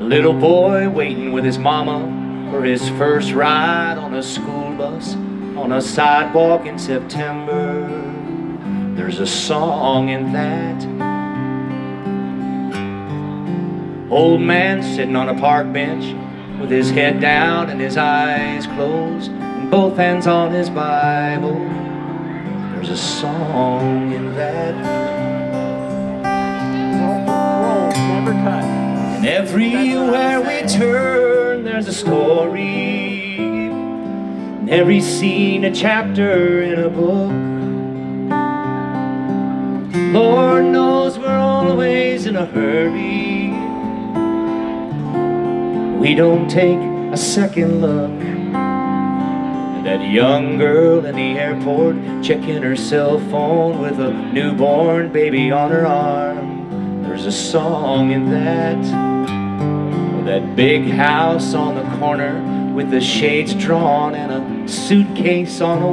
Little boy waiting with his mama for his first ride on a school bus on a sidewalk in September. There's a song in that. Old man sitting on a park bench with his head down and his eyes closed and both hands on his Bible. There's a song in that. Never cut. And everywhere we turn there's a story, and every scene a chapter in a book. Lord knows we're always in a hurry, we don't take a second look. And that young girl in the airport checking her cell phone with a newborn baby on her arm, there's a song in that. That big house on the corner with the shades drawn and a suitcase on a